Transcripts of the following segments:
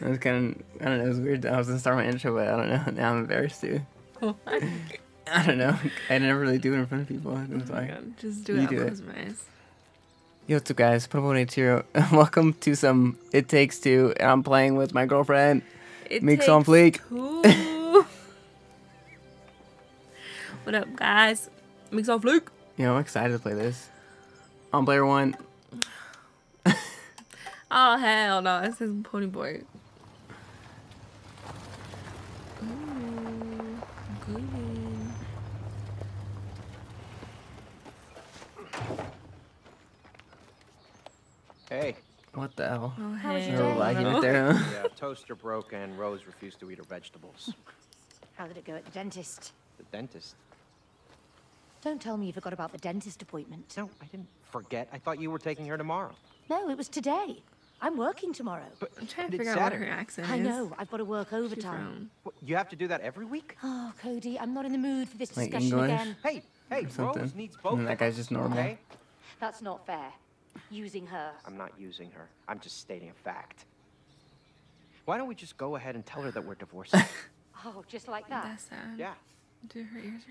It was kind of, I don't know, it was weird. I was going to start my intro, but I don't know. Now I'm embarrassed too. I don't know. I never really do it in front of people. That's why. God. Just do it. You do it. My eyes. Yo, what's up, guys? Turbo X2000 and welcome to some It Takes Two. And I'm playing with my girlfriend. It Makes on Fleek. What up, guys? Makes on Fleek. You know, I'm excited to play this. I'm player one. Oh, hell no. This is Pony Boy. Ooh, good. Hey. What the hell? Oh, hey. No lagging it there, huh? Yeah, toaster broke and Rose refused to eat her vegetables. How did it go at the dentist? The dentist? Don't tell me you forgot about the dentist appointment. No, I didn't forget. I thought you were taking her tomorrow. No, it was today. I'm working tomorrow. But I'm trying to figure out what her accent is. I know. I've got to work overtime. What, you have to do that every week? Oh, Cody, I'm not in the mood for this discussion again. Hey, Rose needs both. And that guy's just normal. Okay? That's not fair. Using her. I'm not using her. I'm just stating a fact. Why don't we just go ahead and tell her that we're divorcing? Oh, just like that? That's sad. Yeah. Dude, her ears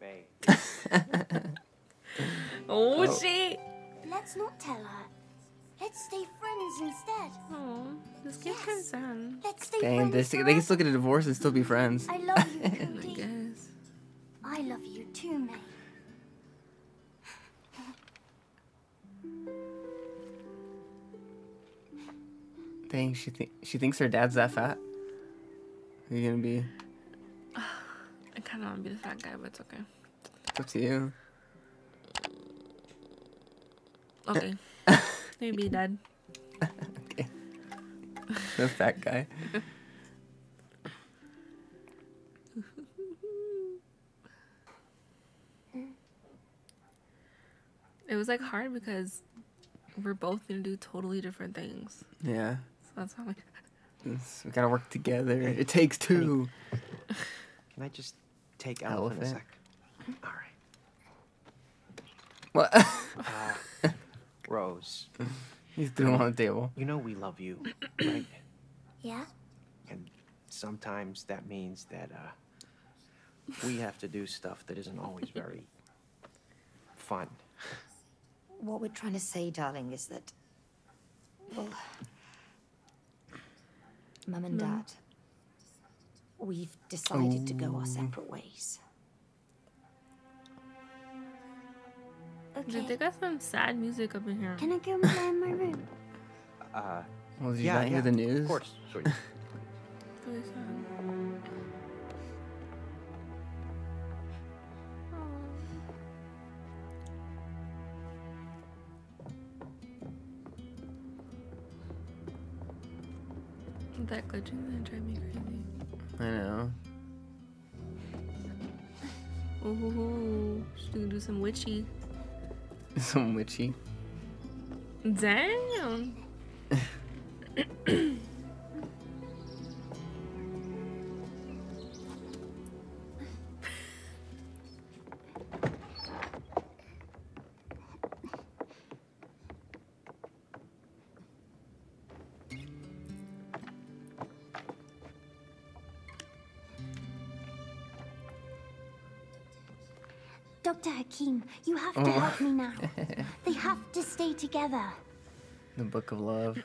are kind of big. Oh, she... Let's not tell her. Let's stay friends instead. Oh, this kid kind of sad. Let's stay friends. They can still get a divorce and still be friends. I love you, Cody. I guess. I love you too, May. Dang, she thinks her dad's that fat. Are you gonna be? I kind of want to be the fat guy, but it's okay. It's up to you. Okay. Maybe dad. Okay. The fat guy. It was like hard because we're both gonna do totally different things. Yeah. So that's how we gotta work together. It takes two. Can I just take Elephant a sec? All right. What? Rose. He's doing on the table. You know we love you, right? Yeah. And sometimes that means that we have to do stuff that isn't always very fun. What we're trying to say, darling, is that, well, Mum and Dad, we've decided to go our separate ways. Okay. They got some sad music up in here. Can I go play in my room? Well, did you not hear the news? Of course. Sorry. Really sad. That glitching gonna drive me crazy. I know. Oh, she's gonna do some witchy. Some witchy. Damn. Dr. Hakim, you have to help me now. They have to stay together. The Book of Love.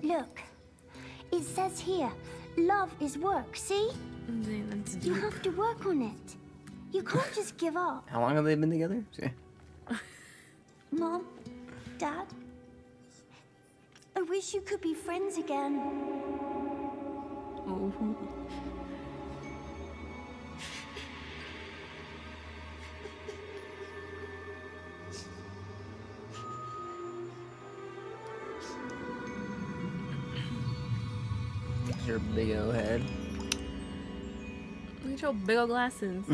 Look, it says here, love is work, see? You have to work on it. You can't just give up. How long have they been together? Mom, Dad, I wish you could be friends again. Your big old head. Look at your big old glasses.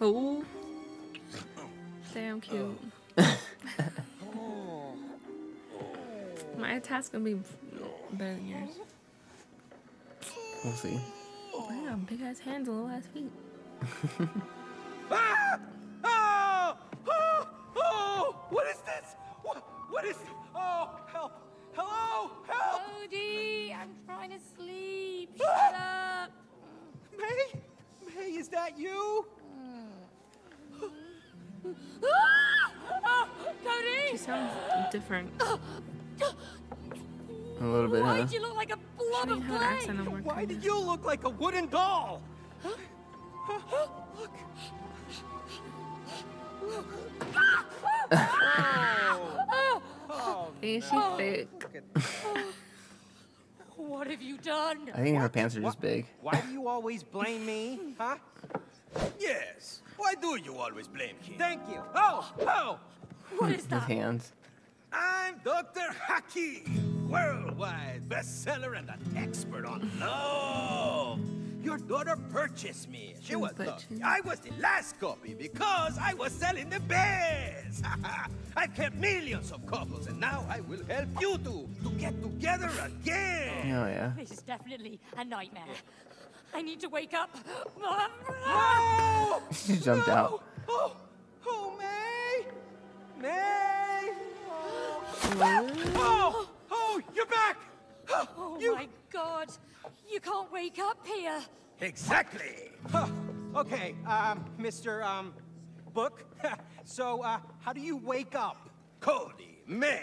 Oh, damn cute. Oh. My attack's gonna be better than yours. We'll see. Wow, big ass hands and little ass feet. Ah! Oh! Oh! Oh! What is this? What? What is... Oh, help! Hello! Help! Cody, I'm trying to sleep. Shut up. May? May, is that you? Oh, Cody! She sounds different. A little bit, huh? Why did you look like a blob of clay? Why did you look like a wooden doll? Huh? Huh? Look. Is she thick? What have you done? I think her pants are just big. Why do you always blame me, huh? Yes. Why do you always blame him? Thank you. Oh, oh. What is that? His hands. I'm Dr. Haki, worldwide bestseller and an expert on love. Your daughter purchased me. She was I was the last copy because I was selling the best. I've kept millions of couples, and now I will help you two to get together again. Oh, yeah. This is definitely a nightmare. I need to wake up. No! She jumped out. Oh, oh, May. May. Oh, oh, oh, you're back. Oh, my God. You can't wake up here. Exactly. Okay, Mr. Book. So, how do you wake up? Cody, May,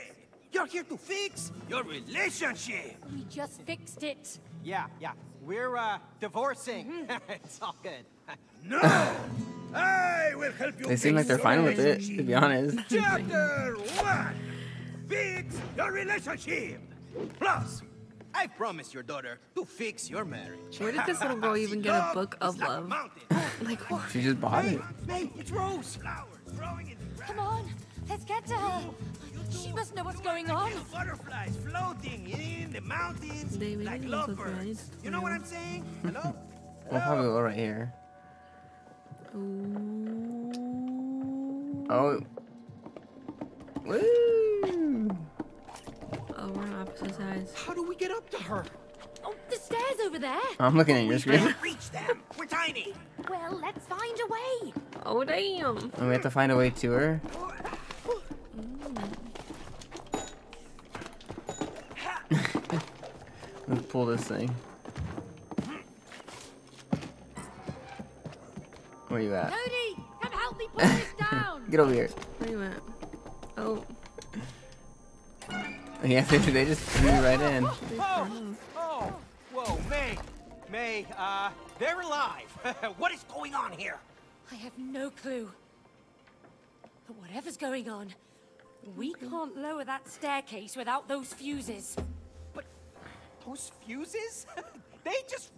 you're here to fix your relationship. We just fixed it. Yeah, yeah. We're, divorcing. It's all good. No! I will help you. They seem like they're fine with it, to be honest. Chapter 1. Fix your relationship. Plus, I promise your daughter to fix your marriage. Where did this little girl even get a book of love? Like what? She just bought it. May, it's Rose. Come on, let's get to her. She must know what's going on. Butterflies floating in the mountains like lovebirds. You know what I'm saying? Hello? We'll probably go right here. Oh. Woo! Oh, we're on opposite sides. How do we get up to her? Oh, the stairs over there. I'm looking at your screen. We can't reach them. We're tiny. Well, let's find a way. Oh, damn. And we have to find a way to her. Let's pull this thing. Where you at? Cody, come help me pull this down. Get over here. Where you at? Oh. Yeah, they just flew right in. Oh, oh, whoa, May, they're alive. What is going on here? I have no clue. But whatever's going on, we can't lower that staircase without those fuses. But those fuses? They just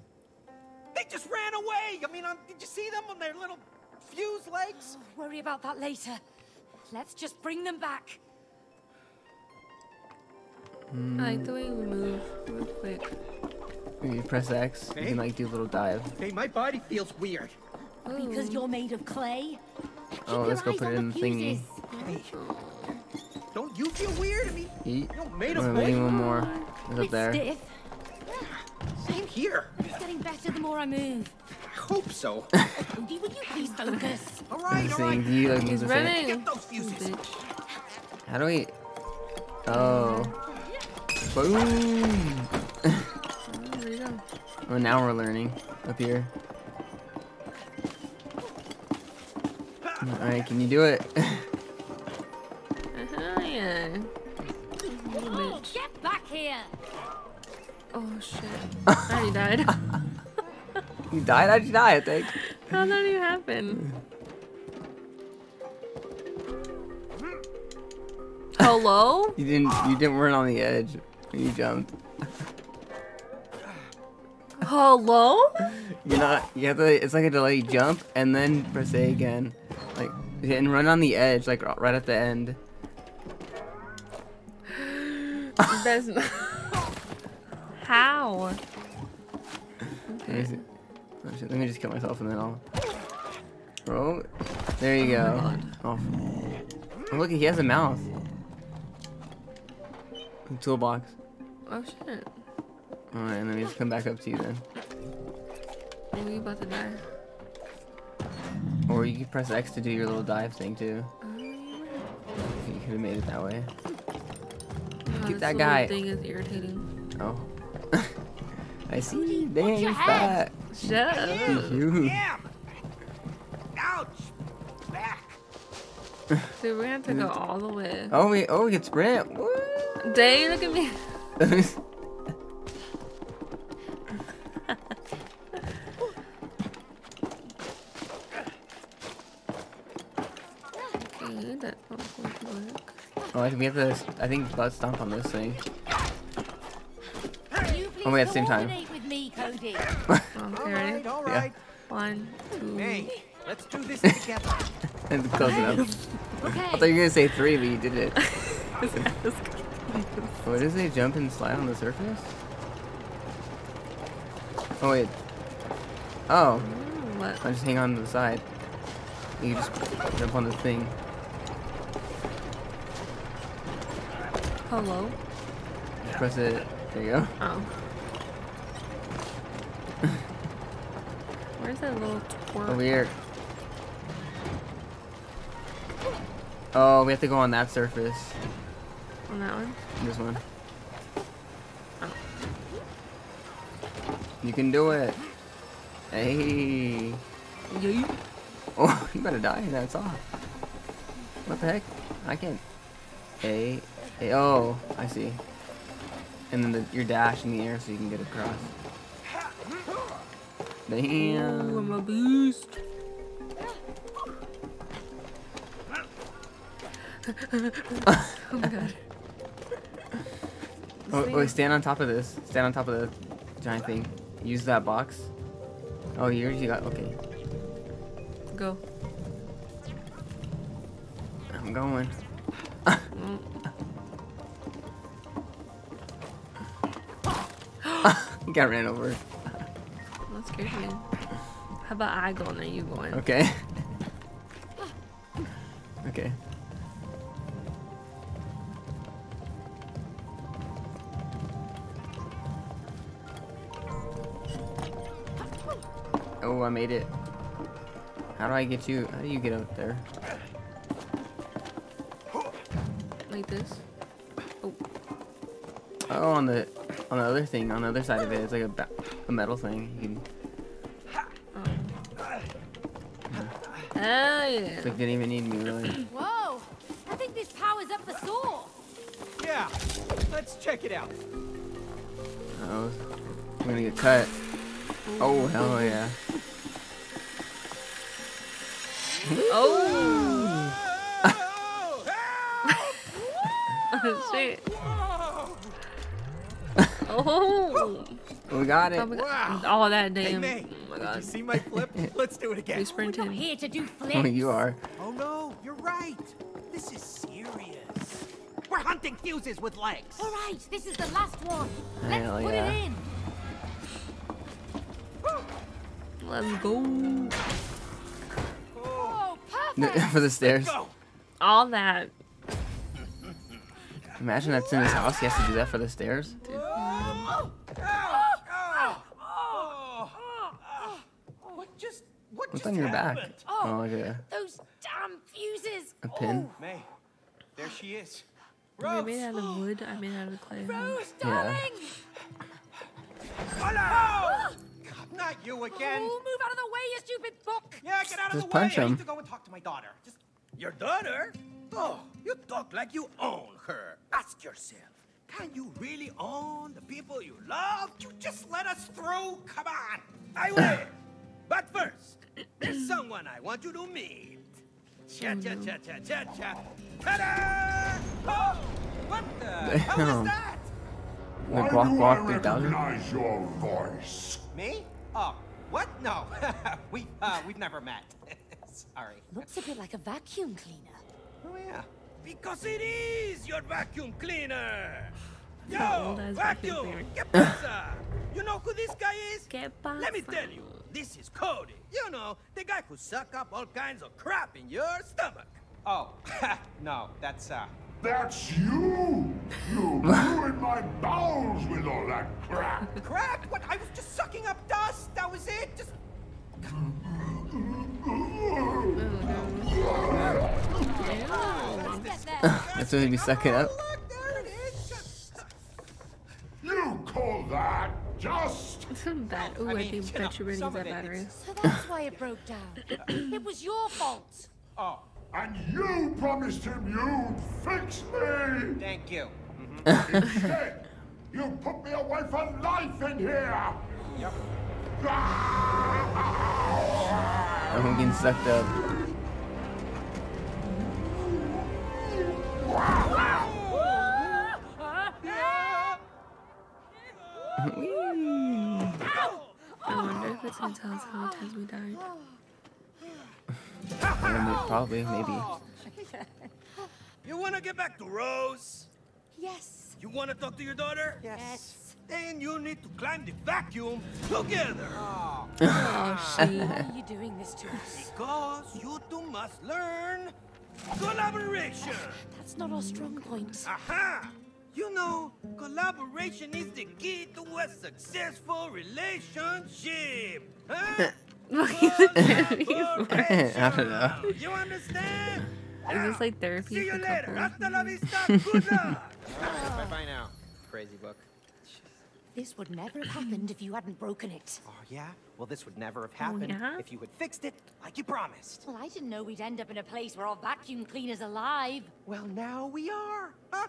ran away. I mean, did you see them on their little fuse legs? Oh, worry about that later. Let's just bring them back. I like the way we move real quick. You press X, you can like do a little dive. Hey, my body feels weird. Ooh. Because you're made of clay? Oh, let's go put it in the thingy. Hey, don't you feel weird? I mean, you're made of clay. One more. It's up there. Stiff. Same here. It's getting better the more I move. I hope so. Cody, will you please focus? Alright, alright. He's running. Get those fuses. How do we... Oh. Boom! There you go. Well, now we're learning up here. Alright, can you do it? Yeah. Oh, get back here! Oh, shit. I already died. You died? How'd you die, I think? How'd that even happen? Hello? You didn't run on the edge. You jumped. Hello? You're not. You have to. It's like a delay jump and then press A again, like and run on the edge, like right at the end. That's not. How? Okay. Let me just kill myself and then I'll. Bro, there you go. Oh, oh, look, he has a mouth. A toolbox. Oh shit. Alright, and then we just come back up to you then. Maybe you're about to die. Or you can press X to do your little dive thing too. You could have made it that way. Look at that guy. Thing is irritating. Oh. I see. Dang, fat. Shut up. Damn. Ouch. Back. Dude, we're gonna have to go all the way. Oh, wait. Oh, it's Brent. Dang, look at me. Oh, I think we have to. I think let's stomp on this thing. Oh, wait, at the same time. Okay, ready? All right. Yeah. 1, 2. Hey, let's do this together. That's close enough. Okay. I thought you were gonna say 3, but you did it. What does they jump and slide on the surface? Oh wait. Oh. What? I just hang on to the side. You just jump on the thing. Hello? Press it. There you go. Oh. Where's that little twerp? Over here. Oh, we have to go on that surface. On that one? This one. Oh. You can do it. Hey. Yay. Oh, you better die. That's off. What the heck? I can't. Hey. Hey, oh, I see. And then your dash in the air so you can get across. Damn. Ooh, I'm a beast. Oh my god. Oh, wait, stand on top of this. Stand on top of the giant thing. Use that box. Oh, yours you got. Okay. Go. I'm going. Got ran over. That scares me. How about I go and then you go in? Okay. Okay. Oh, I made it. How do I get you? How do you get out there? Like this. Oh. Oh, on the. On the other thing, on the other side of it, it's like a metal thing. You can... Oh, yeah. It's like they didn't even need me, really. Whoa! I think this powers up the saw. Yeah, let's check it out. Oh, I'm gonna get cut. Oh, hell yeah. Oh! Oh, shit. Oh, we got it! Oh, wow. All that damn! Hey, oh my god! Did you see my flip? Let's do it again. We sprinted. I'm here to do flips. Oh, you are. Oh no, you're right. This is serious. We're hunting fuses with legs. All right, this is the last one. Let's put it in. Let's go. Oh, perfect. For the stairs. All that. Imagine that's in his house. He has to do that for the stairs. Dude. What's on your back? Oh, yeah. Those damn fuses. A pin. May, there she is. Rose. Made out of wood. I made out of clay. Rose, darling. Yeah. Oh, not you again. Oh, move out of the way, you stupid book. Yeah, get out of the way. Just punch him. I need to go and talk to my daughter. Just your daughter. Oh, you talk like you own her. Ask yourself. Can you really own the people you love? You just let us through. Come on. I will. But first, there's someone I want you to meet. Cha-cha-cha-cha-cha-cha. Ta-da! Oh, what the hell is that? Why do I recognize your voice? Me? Oh, what? No. We've never met. Sorry. Looks a bit like a vacuum cleaner. Oh, yeah. Because it is your vacuum cleaner. Yo, vacuum! ¿Qué pasa? You know who this guy is? Let me tell you. This is Cody. You know, the guy who suck up all kinds of crap in your stomach. Oh, no, that's you! You ruined my bowels with all that crap. Crap? What? I was just sucking up dust. That was it. Just. That's what he'd be sucking up. Look, there it is. Just... Just isn't that? Oh, I do bet you really that battery. So that's why it broke down. It was your fault. Oh, and you promised him you'd fix me. Thank you. Mm-hmm. Instead, you put me away for life in here. Yep. I'm getting sucked up. I wonder if it's gonna tell us how many times we died. Probably, maybe. You wanna get back to Rose? Yes. You wanna talk to your daughter? Yes. Then you need to climb the vacuum together. Oh, Shane, why are you doing this to us? Because you two must learn collaboration. That's not our strong point. Aha! You know, collaboration is the key to a successful relationship. Huh? I don't know. You understand? Is this like therapy? See you later. Hasta la vista. Good luck. Bye bye now. Crazy book. This would never have happened if you hadn't broken it. Oh yeah? Well, this would never have happened if you had fixed it like you promised. Well, I didn't know we'd end up in a place where all vacuum cleaners are alive. Well, now we are. Huh?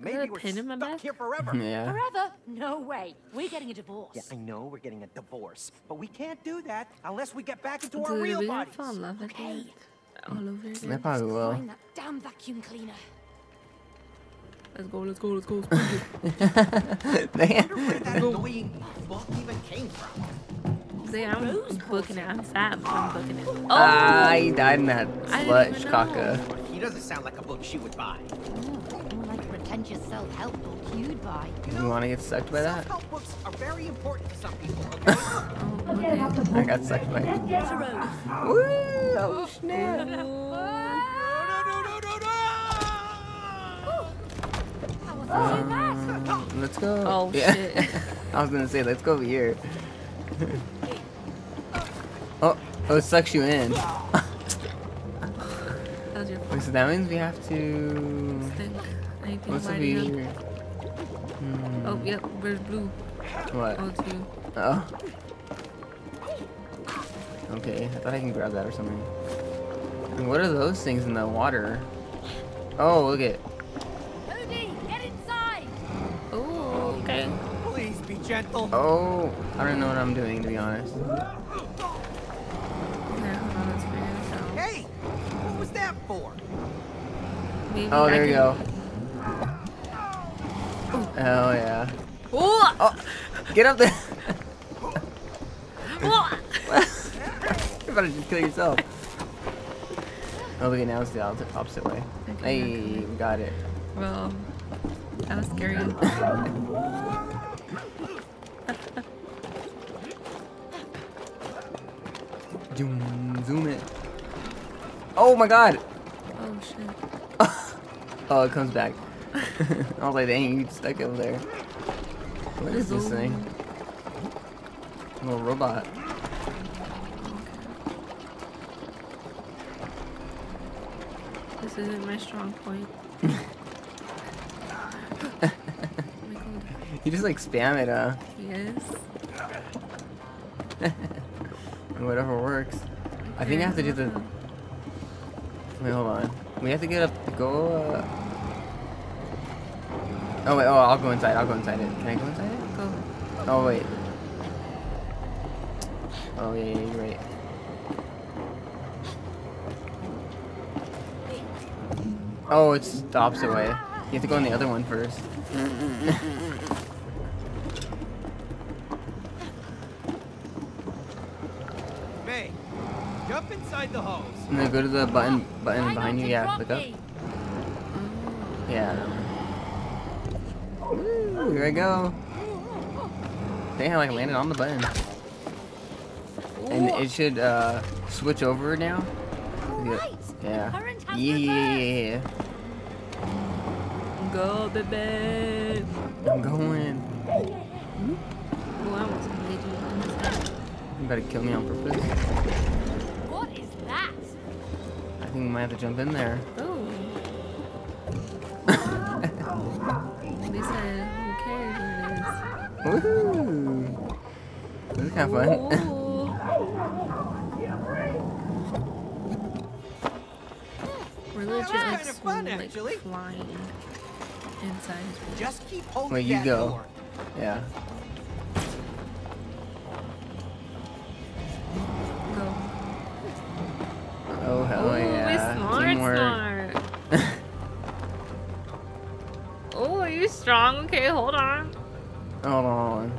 Maybe we're stuck here forever. Yeah. Forever? No way. We're getting a divorce. Yeah, I know we're getting a divorce, but we can't do that unless we get back into our real bodies. Fall in love again. All over again. They probably will. Find that damn vacuum cleaner. Let's go. Let's go. Let's go. Damn. Where that annoying book even came from? I'm booking it. I'm sad. I'm booking it. Oh, he died in that sludge, caca. He doesn't sound like a book she would buy. Pretentious self-help book you'd buy. You want to get sucked by that? Self-help books are very important to some people, okay? I got sucked by it. Woo! Oh, snap! No, no, no, no, no! Let's go. Oh, shit. I was going to say, let's go over here. Oh, it sucks you in. So that means we have to... What's the be here? Oh, yep, where's blue? What? Oh, it's you. Oh. Okay, I thought I can grab that or something. And what are those things in the water? Oh, look it. Cody, get inside! Oh, okay. Please be gentle. Oh, I don't know what I'm doing, to be honest. Hey, what was that for? Maybe there we go. Oh yeah. Ooh. Oh, get up there. You better just kill yourself. Oh, look, now it's the opposite way. Okay, hey, we got it. Well, that was scary. Zoom it. Oh my god. Oh shit. Oh, it comes back. I was like, dang, you stuck over there. What is this thing? A little robot. This isn't my strong point. You just like spam it, huh? Yes. Whatever works. Okay, I think I have to do the... Wait, hold on. We have to get up... Go... Oh wait, I'll go inside, it. Can I go inside it? Go. Oh wait. Oh yeah, you're right. Oh, it's the opposite way. You have to go in the other one first. May, jump inside the hose. And then go to the button behind you, yeah, click up. Yeah. Ooh, here I go. Damn, I landed on the button. And it should switch over now. Yeah. Yeah. Go, baby. I'm going. You better kill me on purpose. What is that? I think we might have to jump in there. They said, who cares what it is? Woohoo! This is kind of fun. We're literally just flying inside. Just keep holding that door. Yeah. Go. Oh hell yeah! Teamwork. Oh, are you strong? Okay, hold on. Hold on.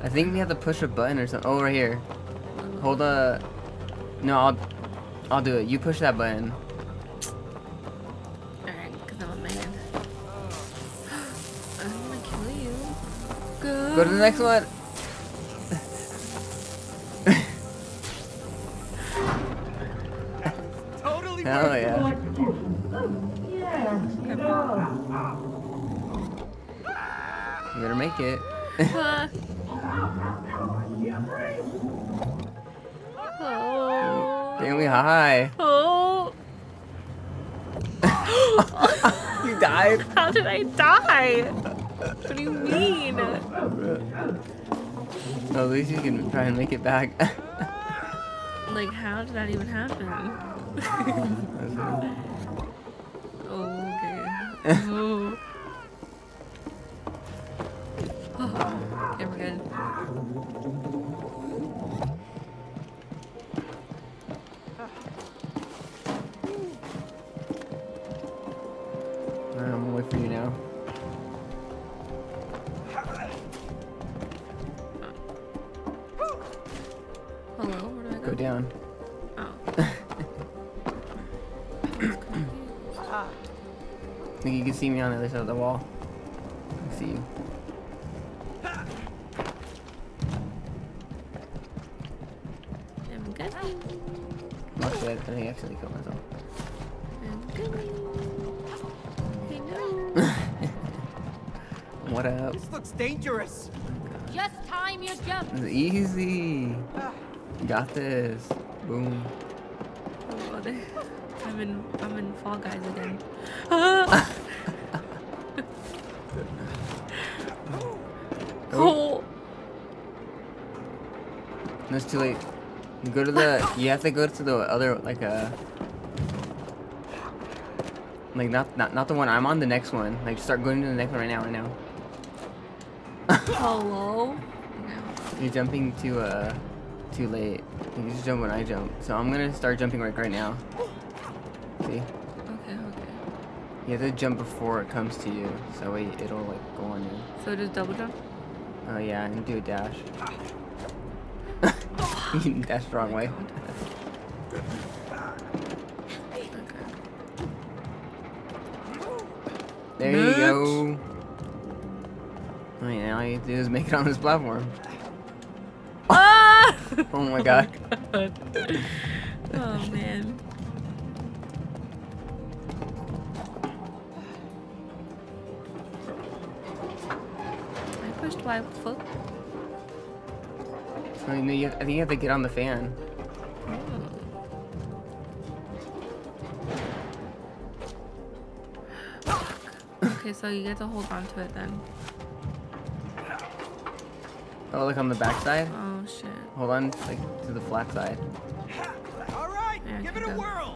I think we have to push a button or something. Oh, right here. Hold a. No, I'll do it. You push that button. Alright, because I'm a man. I'm gonna kill you. Go. Go to the next one. Totally. Hell yeah. You better make it. Oh. Damn, we high. Oh. You died? How did I die? What do you mean? Well, at least you can try and make it back. Like, how did that even happen? Oh, okay. Oh. Okay, we're good. I'm gonna wait for you now. Hello, where do I go? Go down. Oh. I think you can see me on the other side of the wall. I see you. I actually killed myself. What up? This looks dangerous. Oh, just time your jump. It's easy. Got this. Boom. Oh, I'm in Fall Guys again. Oh. No, it's too late. You go to the. You have to go to the other, like a. Like not the one I'm on. The next one. Like start going to the next one right now. Hello. You're jumping too late. You just jump when I jump. So I'm gonna start jumping right now. See. Okay. You have to jump before it comes to you. So it'll like go on you. So just double jump. Oh yeah, and do a dash. That's the wrong way. There you go. I mean, all you have to do is make it on this platform. Ah! Oh my god. Oh man. I pushed my foot. I think you have to get on the fan. Oh. Okay, so you get to hold on to it then. Oh, like on the back side? Oh shit. Hold on, like to the flat side. All right, yeah, give it a whirl.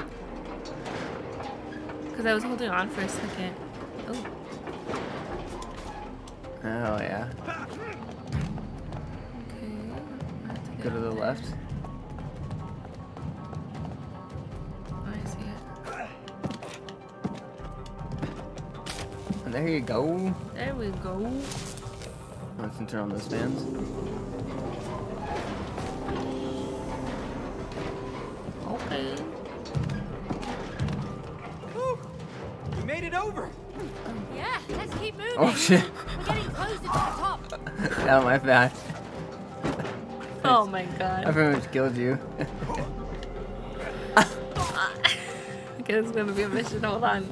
Because I was holding on for a second. Oh. Oh yeah. Go to the left. Oh, I see it. And there you go. There we go. I can turn on those fans. Okay. Woo. We made it over. Yeah, let's keep moving. Oh shit. We're getting close to the top. That was my bad. Oh my god. I pretty much killed you. Okay, it's gonna be a mission, hold on.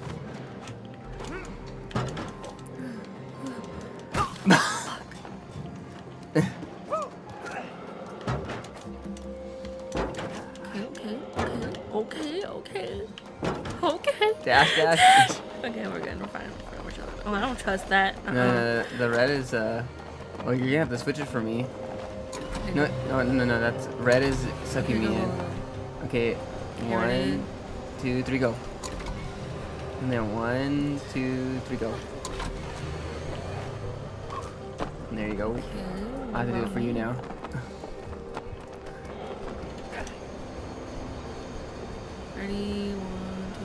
Okay. Dash, dash. Okay, we're good, we're fine. We're chilling. Oh, I don't trust that. No, the red is Oh, you're gonna have to switch it for me. No, no, no, no, that's red is sucking me in. Okay, 1, 2, 3, go. And then 1, 2, 3, go. And there you go. I have to do it for you now. Ready, 1,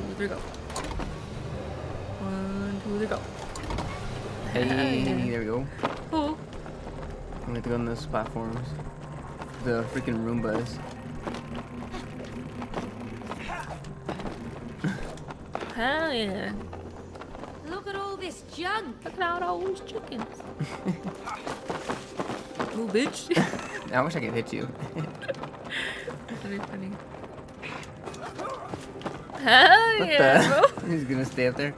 2, 3, go. 1, 2, 3, go. Hey, there we go. Cool. I'm gonna go on those platforms. The freaking Roombas. Hell yeah. Look at all this junk. Look at all those chickens. Little bitch. I wish I could hit you. That'd be funny. Hell what yeah, the? Bro. He's gonna stay up there.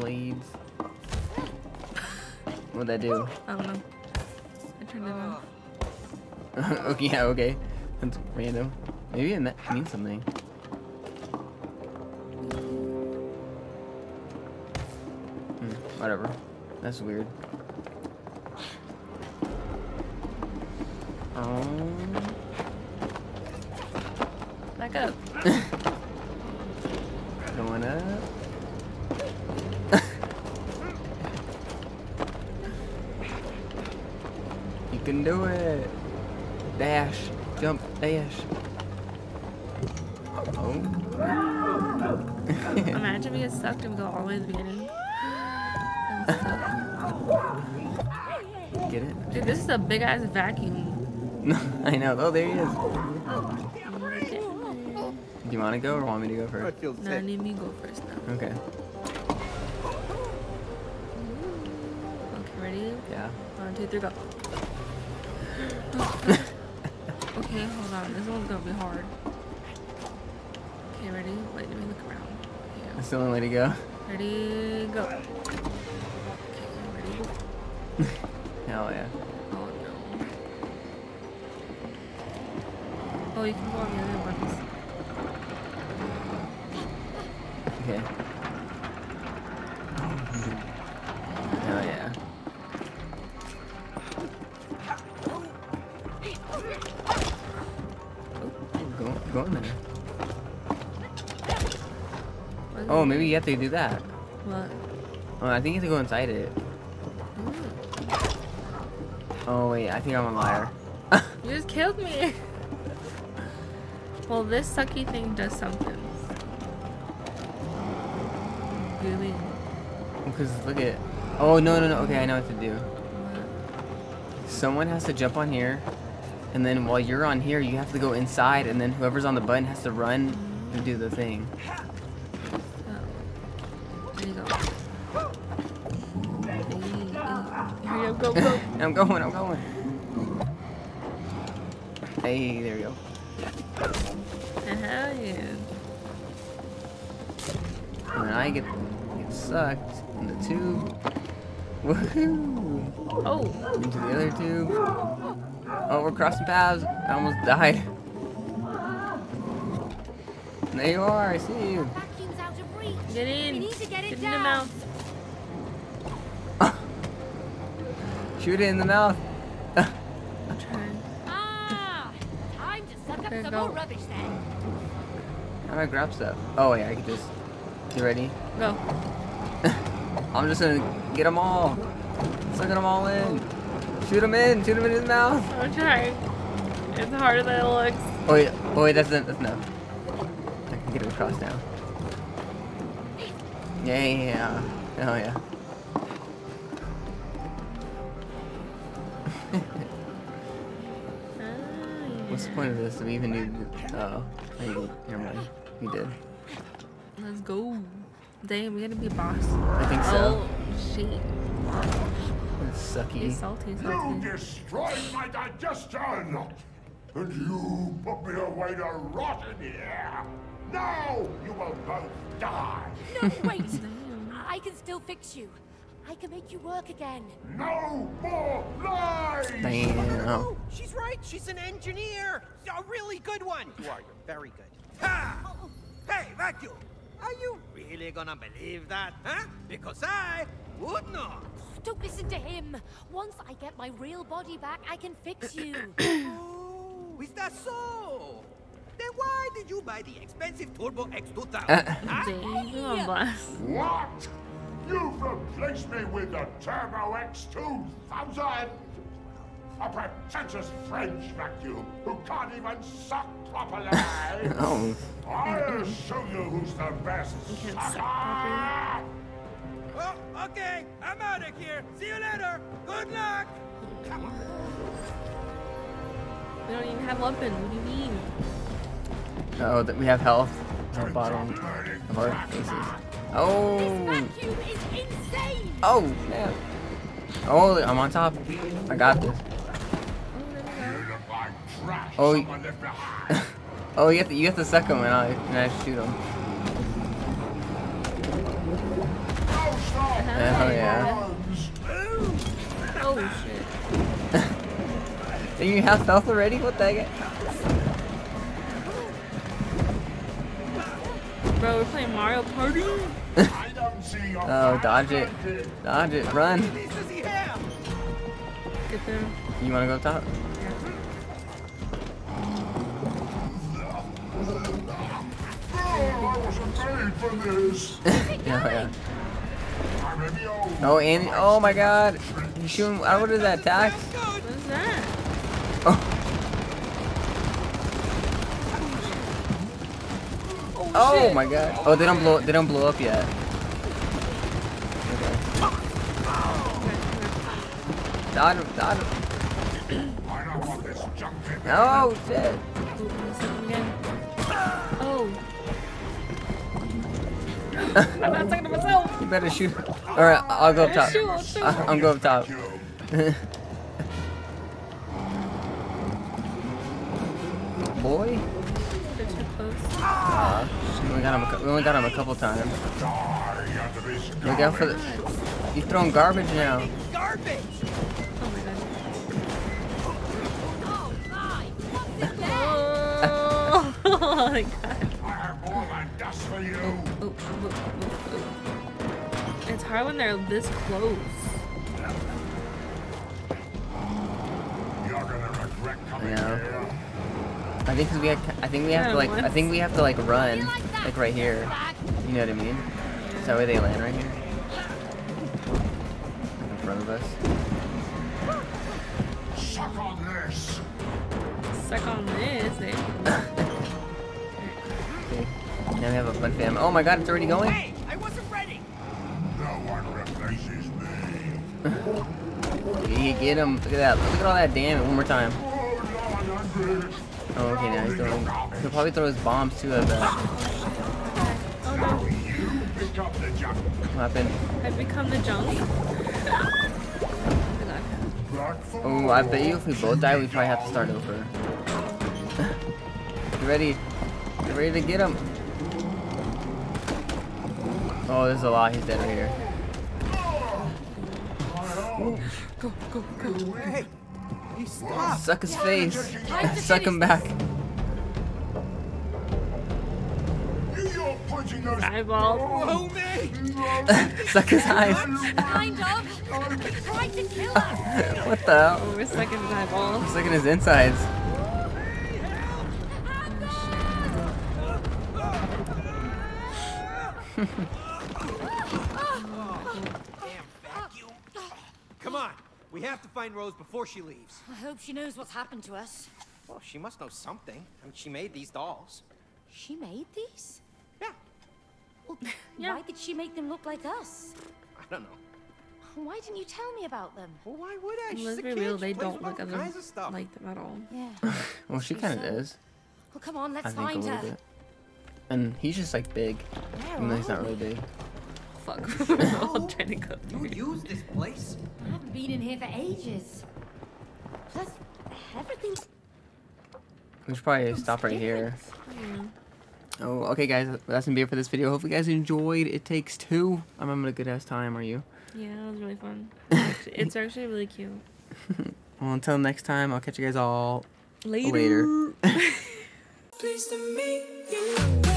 Blades. What'd that do? I don't know. I turned it off. Okay, yeah, okay. That's random. Maybe it means something. Whatever. That's weird. Back up. Going up. You can do it. Dash, jump, dash. Oh. Imagine we get sucked and we go all the way to the beginning. Get it? Dude, this is a big ass vacuum. I know. Oh, there he is. Do you want to go or want me to go first? No, I need me to go first now. Okay. Yeah. 1, 2, 3, go. Okay, hold on. This one's gonna be hard. Okay, ready? Wait, let me look around. Yeah. That's the only way to go. Ready, go. Okay, ready, go. Hell yeah. Oh no. Oh, you can go on the other ones. Okay. Oh, maybe you have to do that. What? Oh, I think you have to go inside it. Ooh. Oh, wait. I think I'm a liar. You just killed me. Well, this sucky thing does something. Really? Because look at it. Oh, no, no, no. Okay, I know what to do. What? Someone has to jump on here. And then while you're on here, you have to go inside. And then whoever's on the button has to run and do the thing. Go, go. I'm going, I'm going. Hey, there we go. Hell yeah. And then I get sucked in the tube. Woohoo! Oh! Into the other tube. Oh, we're crossing paths. I almost died. And there you are, I see you. Get in. We need to get in the mouth. Shoot it in the mouth. I'm trying. Ah, time to suck up some more rubbish then. How do I grab stuff? Oh yeah, I can just. You ready? Go. I'm just gonna get them all. Sucking them all in. Shoot them in. Shoot them in his mouth. I'm trying. It's harder than it looks. Oh wait, oh, wait, that's enough. I can get it across now. Yeah, yeah, yeah. Oh yeah. What's the point of this? Do we even need to... Uh-oh. Maybe. Never mind. We did. Let's go. Dang, we gotta be a boss. I think so. Oh, shit. That's sucky. He's salty. You destroyed my digestion! and you put me away to rot in here. Now you will both die. No, wait. I can still fix you. I can make you work again. No more lies! Damn. Oh, she's right. She's an engineer. A really good one. You are. You're very good. Ha! Hey, Vacuum. Are you really gonna believe that, huh? Because I would not. Don't listen to him. Once I get my real body back, I can fix you. Oh, is that so? Then why did you buy the expensive Turbo X2000? Huh? What? You've replaced me with the Turbo X2000? A pretentious French vacuum who can't even suck properly. Oh. I'll show you who's the best sucker. Well, okay, I'm out of here. See you later. Good luck. Come on. We don't even have weapons. What do you mean? Oh, that we have health on the bottom of our faces. Oh. This vacuum is insane. Oh, yeah. Oh, I'm on top. I got this. Oh, oh, you have to suck him and I shoot him. Hell yeah. Oh shit. And you have health already? What the heck? Bro, we're playing Mario Party? Oh, dodge it. Dodge it, run. Get them. You wanna go up top? I was afraid for this. Yeah, yeah. Oh, and oh my God! You shooting? I would have that attack. What is that? Oh. Oh my God! Oh, they don't blow. They don't blow up yet. Okay. Dodge him! Dodge him! Oh shit! Oh. I'm not talking to myself. You better shoot. All right, I'll go up top. Shoot. I'll go up top. Boy. They're too close. We only got him a couple times. Look out for the. You throwing garbage now. Garbage. Oh my God. Oh my. What's that? Oh my God. For you. Oh. It's hard when they're this close. You're gonna regret coming here. I think we have to like run like right here. You know what I mean? Is that where they land right here? Like in front of us. Suck on this. Suck on this, eh? Now we have a fun family. Oh my God, it's already going? Hey, I wasn't ready. No one replaces me. Yeah, get him. Look at that. Look at all that damage. One more time. Oh, okay, now he's throwing. He'll probably throw his bombs too at that. Oh no. What happened? I've become the junk. Oh, I bet you if we both die, we probably have to start over. You ready? You ready to get him? Oh, there's a lot. He's dead right here. Ooh. Go, go, go. Hey, he stopped. Suck his face. Suck him back. Eyeball. Suck his eyes. What the hell? Oh, we're sucking his eyeball. We're sucking his insides. We have to find Rose before she leaves. I hope she knows what's happened to us. Well, she must know something. I mean, she made these dolls. She made these? Yeah. Well, yeah. Why did she make them look like us? I don't know. Why didn't you tell me about them? Well, why would I? She's a kid. Real, they don't look at them like them at all. Yeah. Well, she kind of is. Well, come on, let's find her. Bit. And he's just like big. Even though he's not really big. Fuck. We're all trying to go through. You use this place? I haven't been in here for ages. Plus, everything's... We should probably stop right here. Yeah. Oh, okay, guys. That's gonna be it for this video. Hopefully, you guys enjoyed It Takes Two. I'm having a good ass time. Are you? Yeah, that was really fun. It's actually really cute. Well, until next time, I'll catch you guys all later. Pleased to meet you.